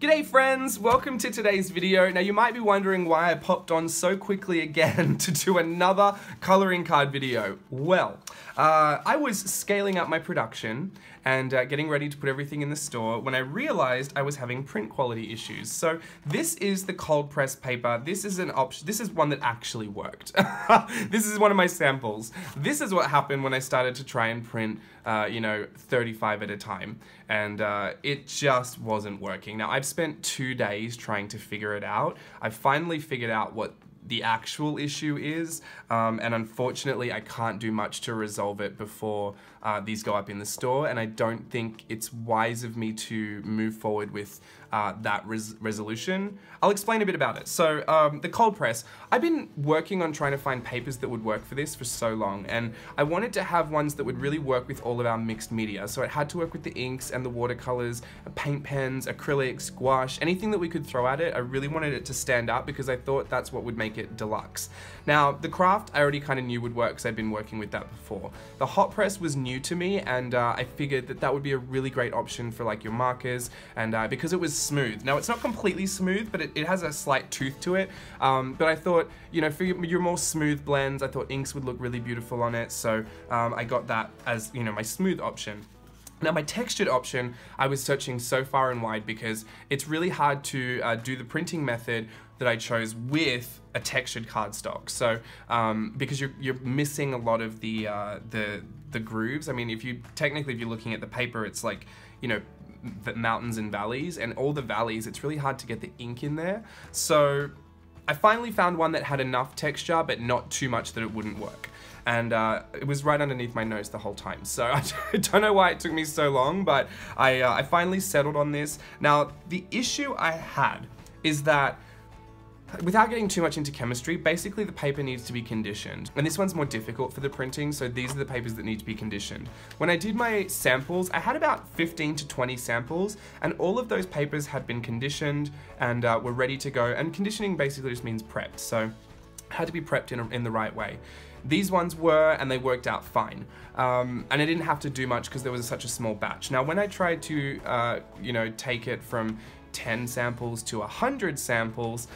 G'day friends, welcome to today's video. Now you might be wondering why I popped on so quickly again to do another coloring card video. Well, I was scaling up my production and getting ready to put everything in the store when I realized I was having print quality issues. So this is the cold press paper. This is an option. This is one that actually worked. This is one of my samples. This is what happened when I started to try and print, 35 at a time, and it just wasn't working. Now I've spent 2 days trying to figure it out. I finally figured out what the actual issue is, and unfortunately I can't do much to resolve it before these go up in the store, and I don't think it's wise of me to move forward with that resolution. I'll explain a bit about it. So the cold press, I've been working on trying to find papers that would work for this for so long, and I wanted to have ones that would really work with all of our mixed media, so it had to work with the inks and the watercolors, paint pens, acrylics, gouache, anything that we could throw at it. I really wanted it to stand out because I thought that's what would make it deluxe. Now, the craft I already kind of knew would work because I'd been working with that before. The hot press was new to me, and I figured that would be a really great option for like your markers, and because it was smooth. Now, it's not completely smooth, but it has a slight tooth to it, but I thought, you know, for your more smooth blends, I thought inks would look really beautiful on it, so I got that as, you know, my smooth option. Now my textured option, I was searching so far and wide because it's really hard to do the printing method that I chose with a textured cardstock. So, because you're missing a lot of the grooves. I mean, if you're looking at the paper, it's like, you know, the mountains and valleys, and all the valleys, it's really hard to get the ink in there. So I finally found one that had enough texture, but not too much that it wouldn't work. And it was right underneath my nose the whole time. So I don't know why it took me so long, but I finally settled on this. Now, the issue I had is that, without getting too much into chemistry, basically the paper needs to be conditioned. And this one's more difficult for the printing, so these are the papers that need to be conditioned. When I did my samples, I had about 15 to 20 samples, and all of those papers had been conditioned and were ready to go. And conditioning basically just means prepped, so had to be prepped in the right way. These ones were, and they worked out fine. And I didn't have to do much because there was such a small batch. Now, when I tried to, you know, take it from 10 samples to 100 samples,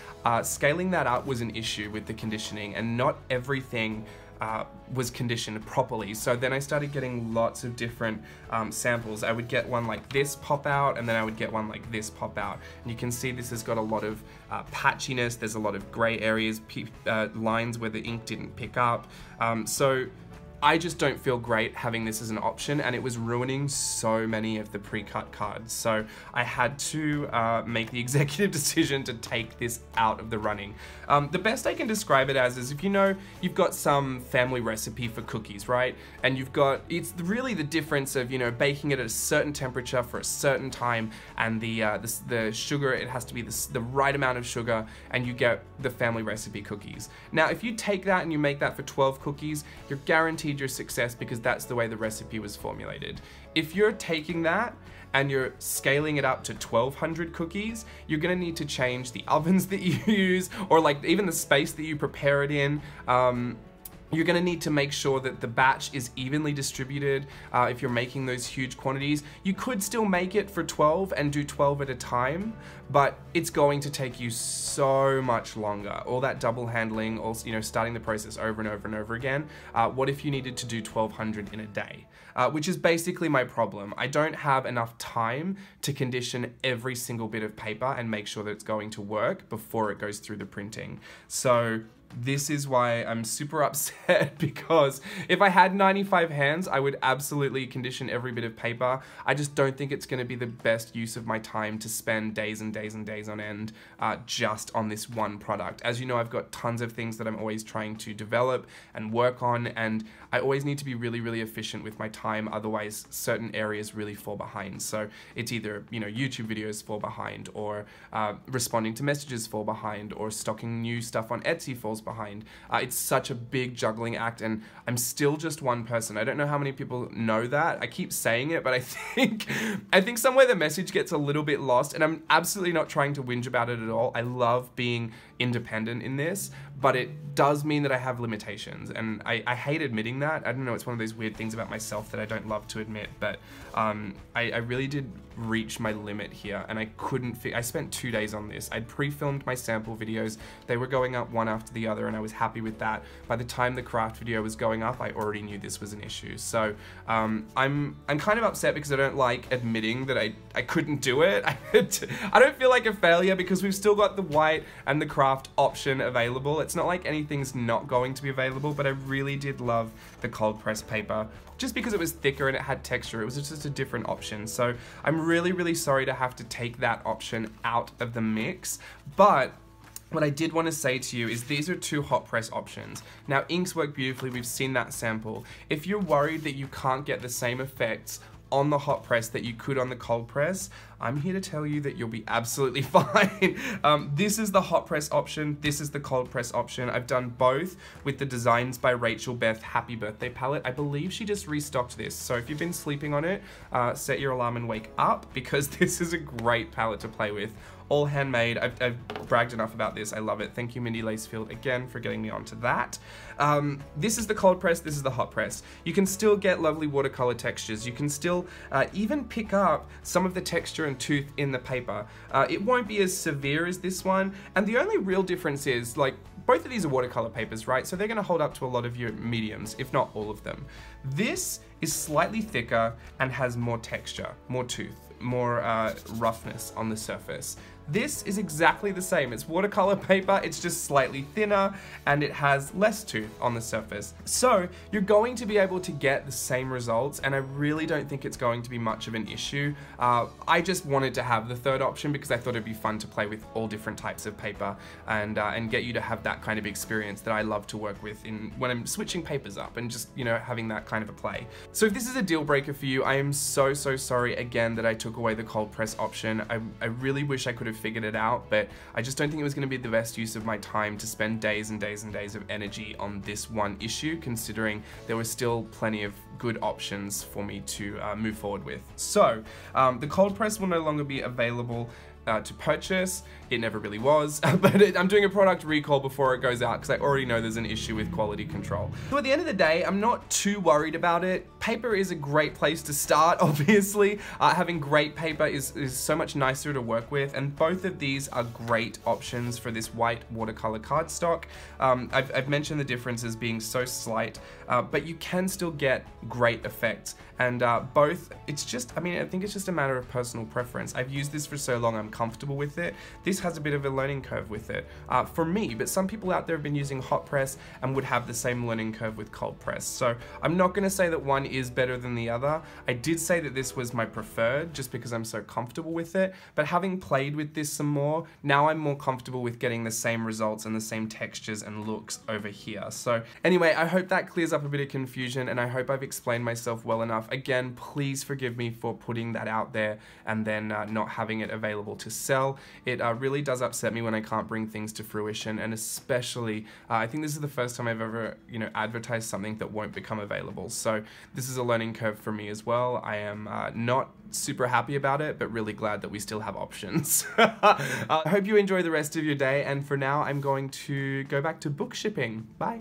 scaling that up was an issue with the conditioning, and not everything was conditioned properly. So then I started getting lots of different samples. I would get one like this pop out, and then I would get one like this pop out. And you can see this has got a lot of patchiness. There's a lot of gray areas, lines where the ink didn't pick up. So I just don't feel great having this as an option, and it was ruining so many of the pre-cut cards. So I had to make the executive decision to take this out of the running. The best I can describe it as is, if you know, you've got some family recipe for cookies, right? And you've got, it's really the difference of, you know, baking it at a certain temperature for a certain time, and the sugar, it has to be the right amount of sugar, and you get the family recipe cookies. Now, if you take that and you make that for 12 cookies, you're guaranteed your success because that's the way the recipe was formulated. If you're taking that and you're scaling it up to 1,200 cookies, you're gonna need to change the ovens that you use, or like even the space that you prepare it in. You're gonna need to make sure that the batch is evenly distributed. If you're making those huge quantities, you could still make it for 12 and do 12 at a time, but it's going to take you so much longer. All that double handling, also, you know, starting the process over and over and over again. What if you needed to do 1,200 in a day? Which is basically my problem. I don't have enough time to condition every single bit of paper and make sure that it's going to work before it goes through the printing. So this is why I'm super upset, because if I had 95 hands, I would absolutely condition every bit of paper. I just don't think it's gonna be the best use of my time to spend days and days and days on end just on this one product. As you know, I've got tons of things that I'm always trying to develop and work on, and I always need to be really, really efficient with my time, otherwise certain areas really fall behind. So it's either, you know, YouTube videos fall behind, or responding to messages fall behind, or stocking new stuff on Etsy falls behind. It's such a big juggling act, and I'm still just one person. I don't know how many people know that. I keep saying it, but I think somewhere the message gets a little bit lost, and I'm absolutely not trying to whinge about it at all. I love being independent in this, but it does mean that I have limitations, and I hate admitting that. I don't know, it's one of those weird things about myself that I don't love to admit, but I really did reach my limit here, and I couldn't I spent 2 days on this. I'd pre-filmed my sample videos. They were going up one after the other, and I was happy with that. By the time the craft video was going up, I already knew this was an issue. So I'm kind of upset because I don't like admitting that I couldn't do it. I don't feel like a failure because we've still got the white and the craft option available. It's not like anything's not going to be available, but I really did love the cold press paper just because it was thicker and it had texture. It was just a different option. So I'm really sorry to have to take that option out of the mix, but what I did want to say to you is these are two hot press options. Now, inks work beautifully, we've seen that sample. If you're worried that you can't get the same effects on the hot press that you could on the cold press, I'm here to tell you that you'll be absolutely fine. This is the hot press option, this is the cold press option. I've done both with the Designs by Rachel Beth Happy Birthday palette. I believe she just restocked this, so if you've been sleeping on it, set your alarm and wake up, because this is a great palette to play with. All handmade. I've bragged enough about this, I love it. Thank you, Mindy Lacefield, again for getting me onto that. This is the cold press, this is the hot press. You can still get lovely watercolor textures. You can still even pick up some of the texture and tooth in the paper. It won't be as severe as this one, and the only real difference is, like, both of these are watercolor papers, right? So they're gonna hold up to a lot of your mediums, if not all of them. This is slightly thicker and has more texture, more tooth, more roughness on the surface. This is exactly the same. It's watercolor paper, it's just slightly thinner, and it has less tooth on the surface. So you're going to be able to get the same results, and I really don't think it's going to be much of an issue. I just wanted to have the third option because I thought it'd be fun to play with all different types of paper and get you to have that kind of experience that I love to work with when I'm switching papers up and just, you know, having that kind of a play. So if this is a deal breaker for you, I am so sorry again that I took away the cold press option. I really wish I could have figured it out, but I just don't think it was going to be the best use of my time to spend days and days and days of energy on this one issue, considering there were still plenty of good options for me to move forward with. So the cold press will no longer be available to purchase. It never really was, but I'm doing a product recall before it goes out because I already know there's an issue with quality control. So at the end of the day, I'm not too worried about it. Paper is a great place to start, obviously. Having great paper is so much nicer to work with, and both of these are great options for this white watercolor cardstock. I've mentioned the differences being so slight, but you can still get great effects, and both, it's just, I mean, I think it's just a matter of personal preference. I've used this for so long, I'm comfortable with it. This has a bit of a learning curve with it for me, but some people out there have been using hot press and would have the same learning curve with cold press. So I'm not going to say that one is better than the other. I did say that this was my preferred just because I'm so comfortable with it, but having played with this some more, now I'm more comfortable with getting the same results and the same textures and looks over here. So anyway, I hope that clears up a bit of confusion, and I hope I've explained myself well enough. Again, please forgive me for putting that out there and then not having it available to sell. It really does upset me when I can't bring things to fruition, and especially I think this is the first time I've ever, you know, advertised something that won't become available. So this is a learning curve for me as well. I am not super happy about it, but really glad that we still have options. I hope you enjoy the rest of your day, and for now I'm going to go back to book shipping. Bye.